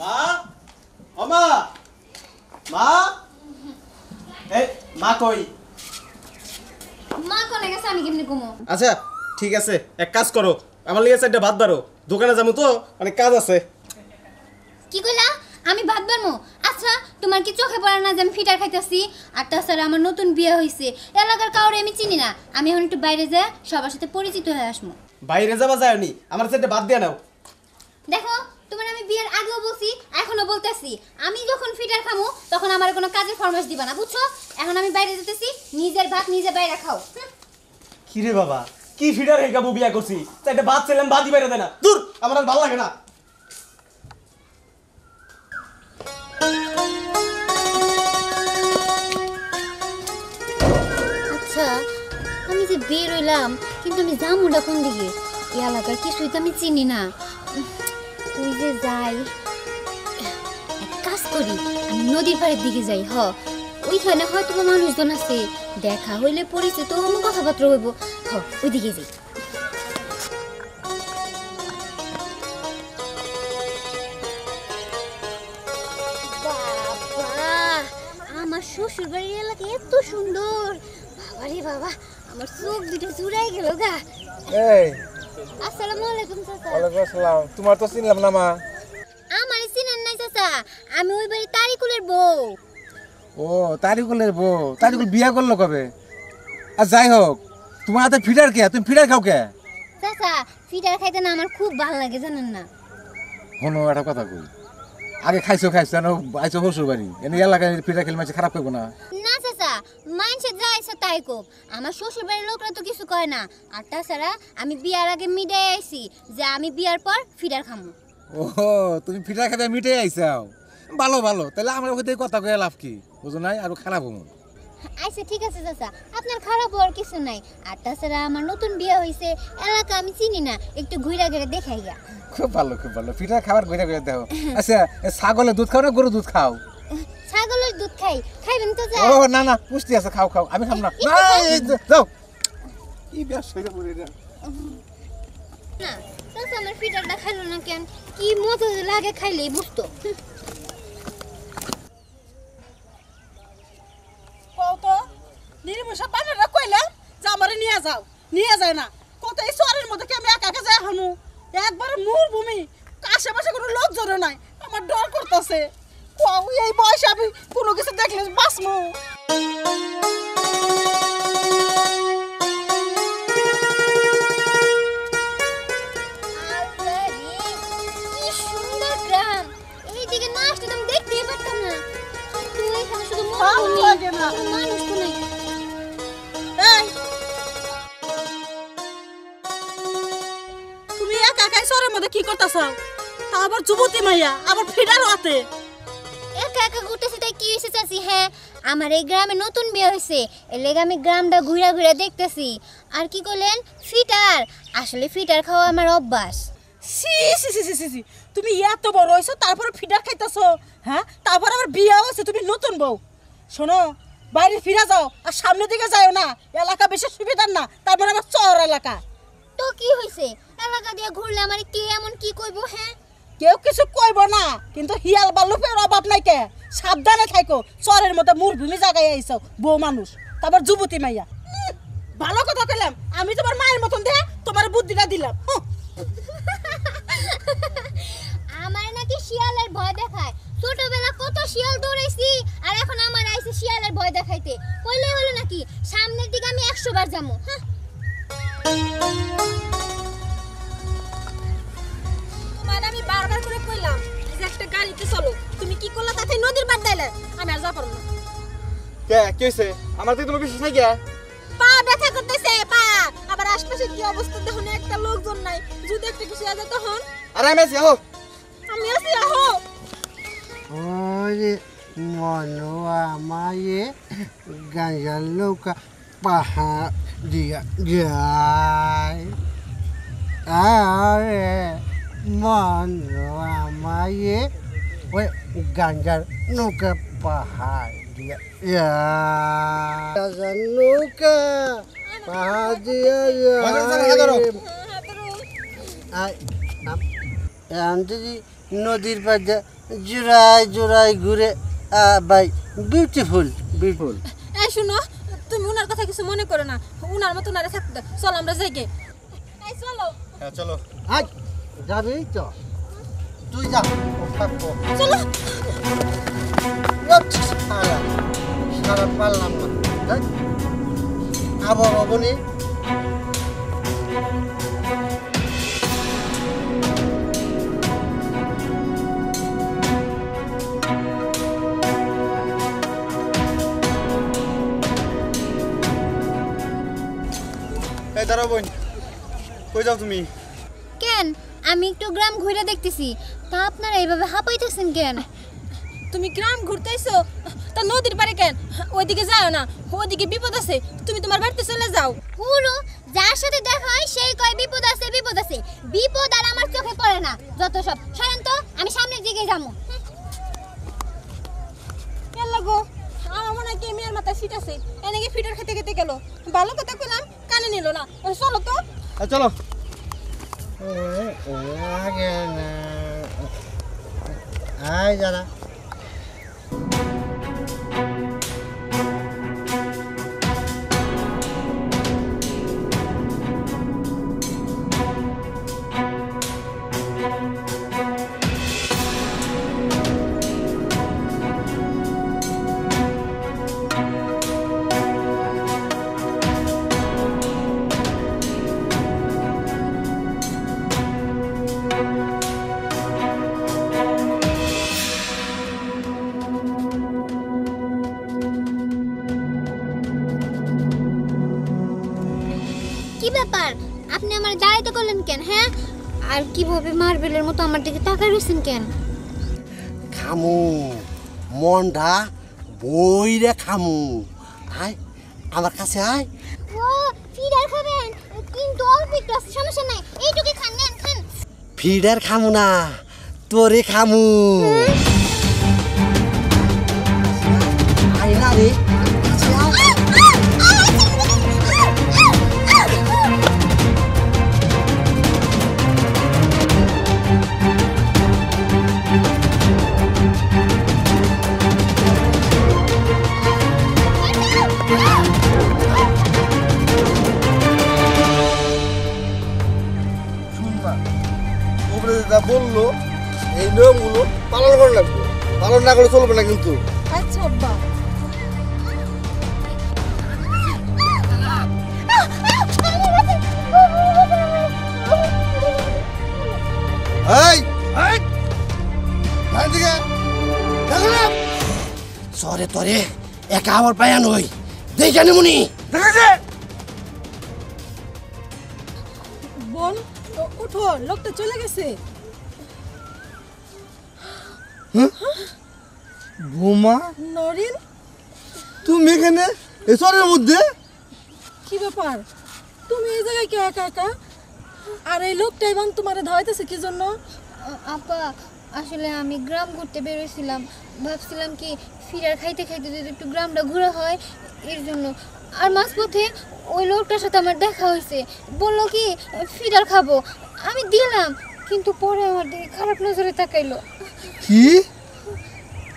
妈，妈妈，妈，妈可以。妈可那个啥，你给你姑母。啊是，ठीक है से एक कास करो, अमलिया से डबात बरो, दुकान जामु तो अनेक कास से। की कोला, आमी बात बरमो, अच्छा तुम्हारे किचो के बारे में जम फीटर खाई तस्सी, आता सर आमर नो तुन बिया हुई से, ये लगर काउरे में चीनी ना, आमी होने तो बाहरे जा, शाबाश ते पोरी ची तो है आश्मो। बाहरे जा बस आयो नहीं, अमर से डबात दिया ना हो। देखो, तुम्हारे मैं बियर आगे बोलती, ऐखो ना बोलता सी, आमी जो खुन फीटर खामो, तो खुन आमरे को ना काजे फॉर्मेश दी बना, पूछो, ऐखो ना मैं बाहरे जाते सी, नीजर भात नीजर बाहर खाओ। किरे बाबा की फीडर है का बुबिया कुर्सी तो एक बात से लंबा दी बैठे देना दूर हमारा बाला करना अच्छा हमें से बेर इलाम किंतु मैं जाम उड़ा कौन दिए यार लगा कि सुईता मैं चीनी ना तू इसे जाए एक कास कोरी नोदी पर दिखे जाए हो वही खाने खाए तो वो मानुष दोनों से देखा हो ले पुरी से तो हम कहाँ खबर होगी हो उदिके जी बाबा आमर शुशुर बड़े लगे तो शुंडोर बाबा रे बाबा आमर सूप दूध सूराई के लोगा ए अस्सलामुअलैकुम ससा वालेकुम सलाम तुम्हार तो सीन लम्ना माँ आमर सीन अन्ना ससा आमी वो बड़ी तारीकुलेर बो ओ तारीकुलेर बो तारीकुल बिया कोल लोग अबे अजाई हो तुम्हारा तो फीडर क्या? तुम फीडर खाओ क्या? सासा फीडर खाई तो ना हमारे खूब बाल लगे जनना। होनो वाला कथा कोई। आगे खाई सो ना ऐसे हो शुरू बनी। यानी ये लगा फीडर खेल में से खराब कोई बना। ना सासा माइन से जाए सताई को। हमारे शुरू बने लोग ना तो किसी को है ना। आटा सरा आमी बियर आगे मीठे ऐसी। जा आमी बियर पर फीडर खाऊं। ओह तुम फीडर खाते मीठे ऐसे आओ। बालो बालो तले हमारे को देखो तक ये लाभ की। वो सुनाई आरो खराब हो ऐसे ठीक है ससा आपने खराब और किस सुनाई आता सरा हमारे नोटुन बिया हुई से ऐला कामी चीनी ना एक तो घुइरा घुइरा देखाएगा खूब बालो फीडर खावर घुइरा घुइरा दे हो ऐसे सागोले दूध खाओ ना गुरु दूध खाओ सागोले दूध खाई खाई बन तो जाए ओह ना ना पुष्टि ऐसे खाओ खाओ अभी खाऊं ना जाओ ये बिया शरीर बुरे ना ससा हमारे फीडर ना खालो ना क्या कि मौत लागे खाई ले बुस्तो निरीमुशा पाने रखो इलाम जामरे निया जाए ना कोते इस वाले मुद्दे के मैं क्या क्या जाए हनु एक बार मूर भूमि काशे बसे कुनो लोग जोरे ना है हमारे डॉल करता से वाव यही बात शाबी कुनो किसे देख ले बस मो अल्लाही ये शुंदर ग्राम ये जगह नाश्ते तुम देखते हैं बट तुम ना तू ये खाने शुद्ध मूर भूमि কি করতাছাও তা আবার যুবতী মাইয়া আবার ফিডার হতে এক একা গুটেছে তাই কি হইছে চাচি হ্যাঁ আমার এই গ্রামে নতুন বিয়ে হইছে এলেগা আমি গ্রামটা ঘুরা ঘুরা দেখতেছি আর কি কইলেন ফিটার আসলে ফিটার খাওয়া আমার অভ্যাস সি সি সি সি তুমি এত বড় হইছো তারপর ফিডার খাইতাছো হ্যাঁ তারপর আবার বিয়ে হইছে তুমি নতুন বউ শোনো বাইরে ফিরে যাও আর সামনে দিকে যাও না এলাকা বেশি সুবিধার না তারপর আবার চর এলাকা তো কি হইছে लगा दिया घुरला मारे के एमन की কইবো হ্যাঁ কেউ কিছু কইবো না কিন্তু হিয়াল বালুপের অভাব নাই কে সাবধানে থাকো চরের মতো মূরভূমি জায়গায় আইছো বউ মানুষ তারপর যুবতী মাইয়া ভালো কথা কইলাম আমি তোমার মায়ের মতন দে তোমার বুদ্ধিটা দিলাম আমার নাকি শিয়ালের ভয় দেখায় ছোটবেলা কত শিয়াল দৌড়াইছি আর এখন আমার আইছে শিয়ালের ভয় দেখাইতে কইলে হলো নাকি সামনের দিকে আমি 100 বার যামু হ্যাঁ বারবার করে কইলাম যে একটা গাড়িতে চলো তুমি কি করলা তাতে নদীর পার দাইলা আমি আর যা পারব না কে কইছে আমার তো তুমি বিশ্বাস নাই কে পা ব্যথা করতেছে পা আবার আশপাশে কি অবস্থা দেখুন একটা লোকজন নাই যদি একটা কিছু হয়ে যেত হন আরে আমি আসি আহো আমি আসি আহো ওরে মনোয়া মায়ে গাঞ্জাল লোকা পাহা দিয়া যায় আরে Mana mai, we ganjar nuka pahadia, ya, ganjar nuka pahadia ya. Ay, nanti nodir pada জোড়ায় জোড়ায় ঘুরে বাই বিউটিফুল বিউটিফুল। এই শুনো, তুমি উনার কথা কিছু মনে করো না, উনার মতো নারে থাকতে চল আমরা যাই গে। এই চলো। হ্যাঁ চলো। আয় যাবি তো? তুই যা থাকো। চলো। ওঠ সারা সারা পারলাম না। দেখ আবার অবনি দাঁড়াও বোন, কই যাও তুমি? কেন আমি একটু গ্রাম ঘুরে দেখতেছি, তা আপনারা এইভাবে হাঁপাইতেছেন কেন? তুমি গ্রাম ঘুরতেছো তা নদীর পারে কেন? ওইদিকে যাও না, ওইদিকে বিপদ আছে, তুমি তোমার বাড়িতে চলে যাও। পুরো যার সাথে দেখা হয় সেই কয় বিপদ আছে বিপদ আছে, বিপদ আর আমার চোখে পড়ে না যত সব। সারান্ত আমি সামনের দিকে যাবো। কেন লাগো আমার মনে হয় কি মেয়ের মাথা ফিট আছে, এনেকে ফিটার খেতে খেতে গেল, ভালো কথা কইলাম কানে নিল না। চলো তো। চলো। আয় যারা আর কিভাবে মার্বেলের মতো আমার দিকে তাকায় রইছেন কেন? খামু মনটা বইরে খামু। আয় আমার কাছে আয়। ও ফিডার খাবেন? কিন্তু অল্প একটু আছে, সমস্যা নাই, এইটুকু খান, নেন খান। ফিডার খামু না, তোরে খামু। আয় না রে। বললো এই নিয়মগুলো পালন করা লাগবে, পালন না করে চলবে না কিন্তু। আচ্ছা বাবা। এই এই এদিকে দেখো, সরে তরে একা আমার পায়া নই, দেখে নিমুনি দেখেছে। বোন উঠো, লোকটা চলে গেছে। বোমা নরিন তুমি এখানে এসরের মধ্যে? কি ব্যাপার তুমি এই জায়গায় কে একা একা? আর এই লোকটা এবং তোমারে ধাওয়াইতেছে কি জন্য? আপা আসলে আমি গ্রাম ঘুরতে বেরোইছিলাম, ভাবছিলাম কি ফিরার খাইতে খাইতে যদি একটু গ্রামটা ঘোরা হয় এর জন্য। আর মাঝপথে ওই লোকটার সাথে আমার দেখা হয়েছে, বললো কি ফিরার খাবো, আমি দিলাম, কিন্তু পরে আমার দিকে খারাপ নজরে তাকাইলো। কি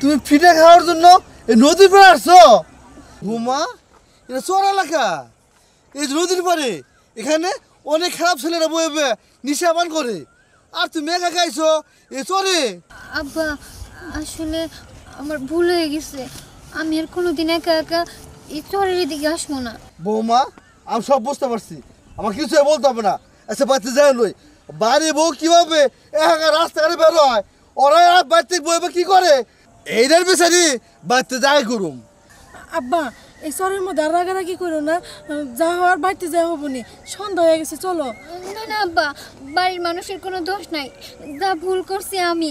তুমি ফিটা খাওয়ার জন্য এই নদীর পাড়ে আসছো? বোমা এটা চর এলাকা, এই নদীর পাড়ে এখানে অনেক খারাপ ছেলেরা বয়ে নিশা পান করে, আর তুমি একা খাইছো এ চরে? আব্বা আসলে আমার ভুল হয়ে গেছে, আমি আর কোনোদিন একা একা এই চরের দিকে আসবো না। বৌমা আমি সব বুঝতে পারছি, আমার কিছু বলতে হবে না। আচ্ছা বাড়িতে যাই নই, বাড়ি বউ কীভাবে একা রাস্তাঘাটে বের হয়, ওরা বাড়িতে বইবে কি করে? এইটার পেছানি বাড়িতে যাই করুম। আব্বা এই চরের মধ্যে আর রাগারাগি করো না, যা হওয়ার বাড়িতে যাই হবো নি, সন্ধ্যা হয়ে গেছে চলো। না না আব্বা, বাড়ির মানুষের কোনো দোষ নাই, যা ভুল করছি আমি।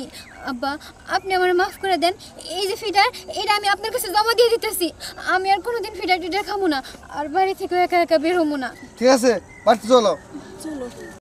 আব্বা আপনি আমার মাফ করে দেন, এই যে ফিডার এটা আমি আপনার কাছে জমা দিয়ে দিতেছি, আমি আর কোনোদিন ফিডার টিডার খাবো না, আর বাড়ি থেকে একা একা বের হবো না। ঠিক আছে বাড়িতে চলো চলো।